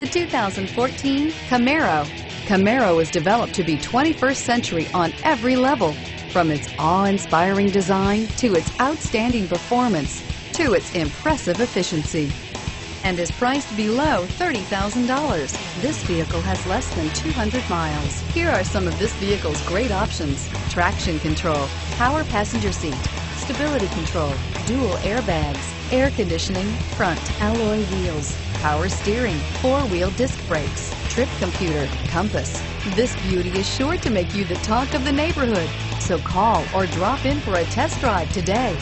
The 2014 Camaro. Camaro is developed to be 21st century on every level, from its awe-inspiring design to its outstanding performance to its impressive efficiency, and is priced below $30,000. This vehicle has less than 200 miles. Here are some of this vehicle's great options: traction control, power passenger seat, stability control, dual airbags, air conditioning, front alloy wheels, power steering, four-wheel disc brakes, trip computer, compass. This beauty is sure to make you the talk of the neighborhood. So call or drop in for a test drive today.